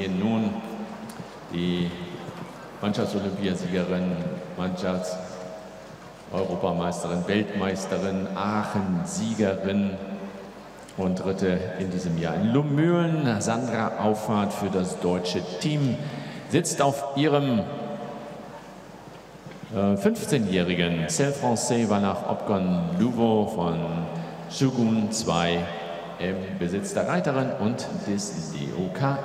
Ihnen nun die Mannschafts-Olympiasiegerin, Mannschafts-Europameisterin, Weltmeisterin, Aachen-Siegerin und Dritte in diesem Jahr in Lummühlen, Sandra Auffarth für das deutsche Team, sitzt auf ihrem 15-jährigen Selle Français, war nach Opgun Louvo von Shogun 2 im Besitz der Reiterin und des DOKR.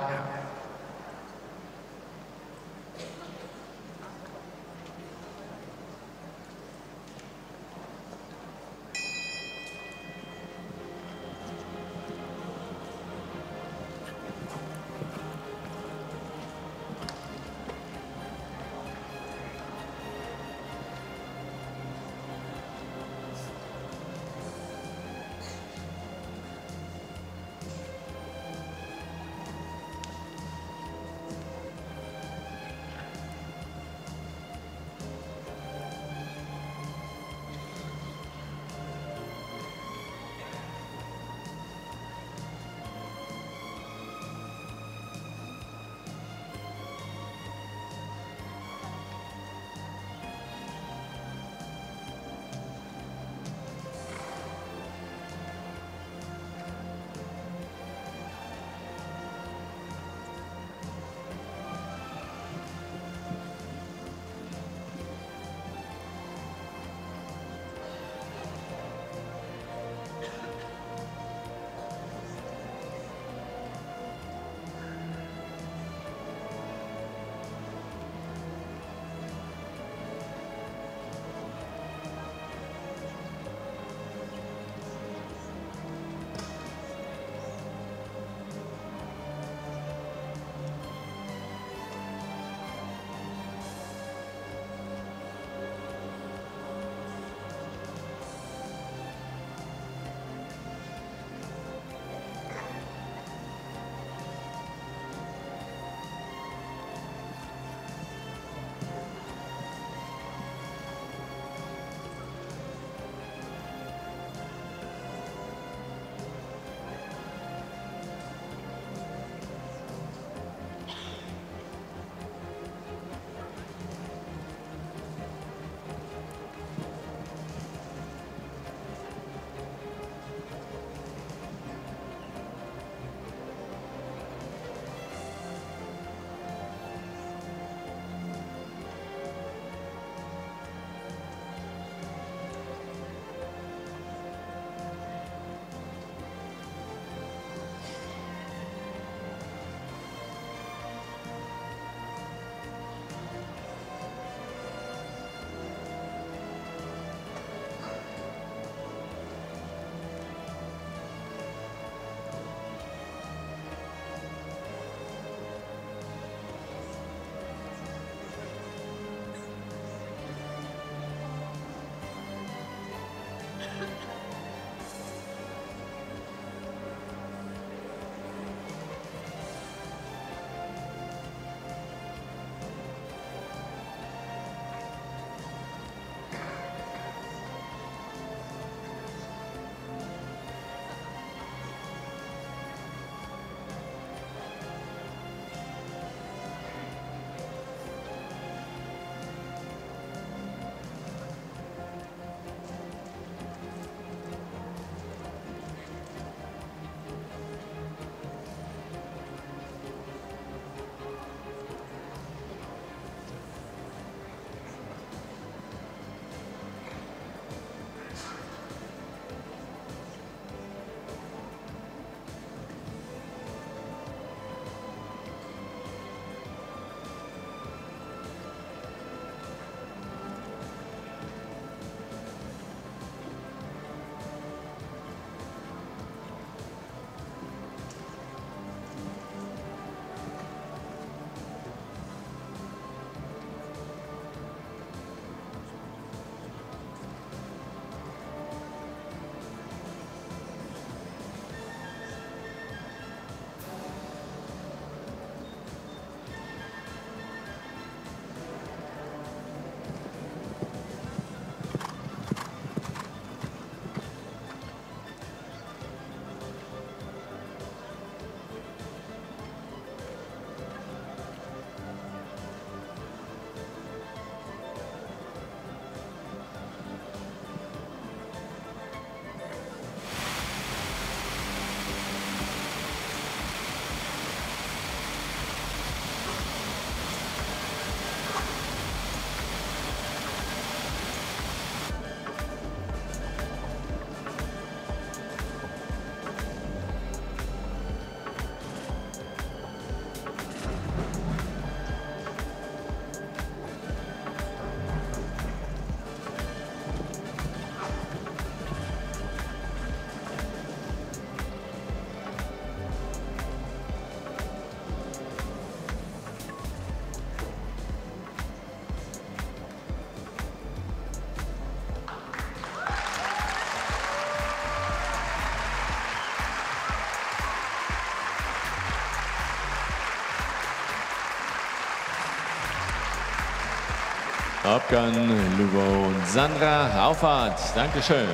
Opgun Louvo und Sandra Auffarth. Dankeschön.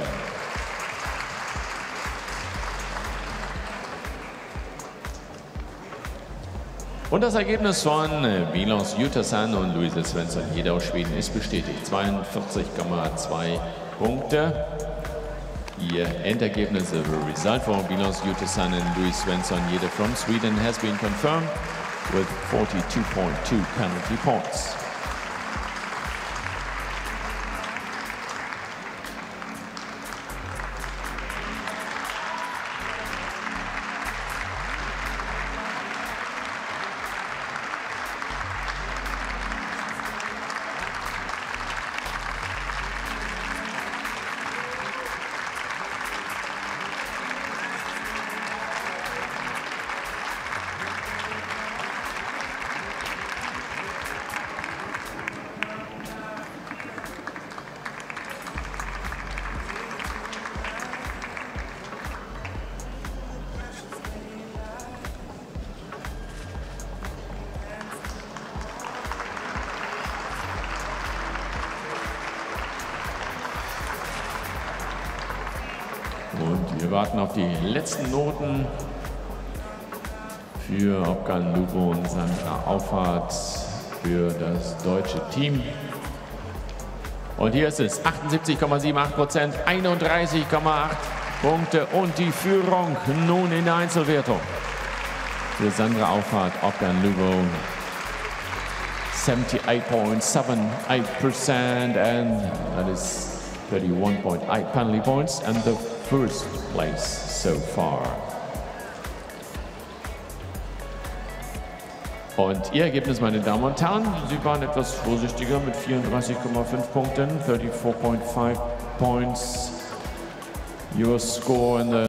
Und das Ergebnis von Bilos Jutasan und Louise Svensson, jeder aus Schweden, ist bestätigt. 42,2 Punkte. Ihr Endergebnis, the result for Bilos Jutasan and Louise Svensson, jeder from Sweden, has been confirmed with 42.2 penalty points. Und wir warten auf die letzten Noten für Opgun Louvo und Sandra Auffarth für das deutsche Team. Und hier ist es 78,78%, 31,8 Punkte und die Führung nun in der Einzelwertung für Sandra Auffarth, Opgun Louvo. 78.78% and that is 31.8 penalty points and the first place so far. Und ihr Ergebnis, meine Damen und Herren, sie waren etwas vorsichtiger mit 34,5 Punkten, 34.5 points. Your score in the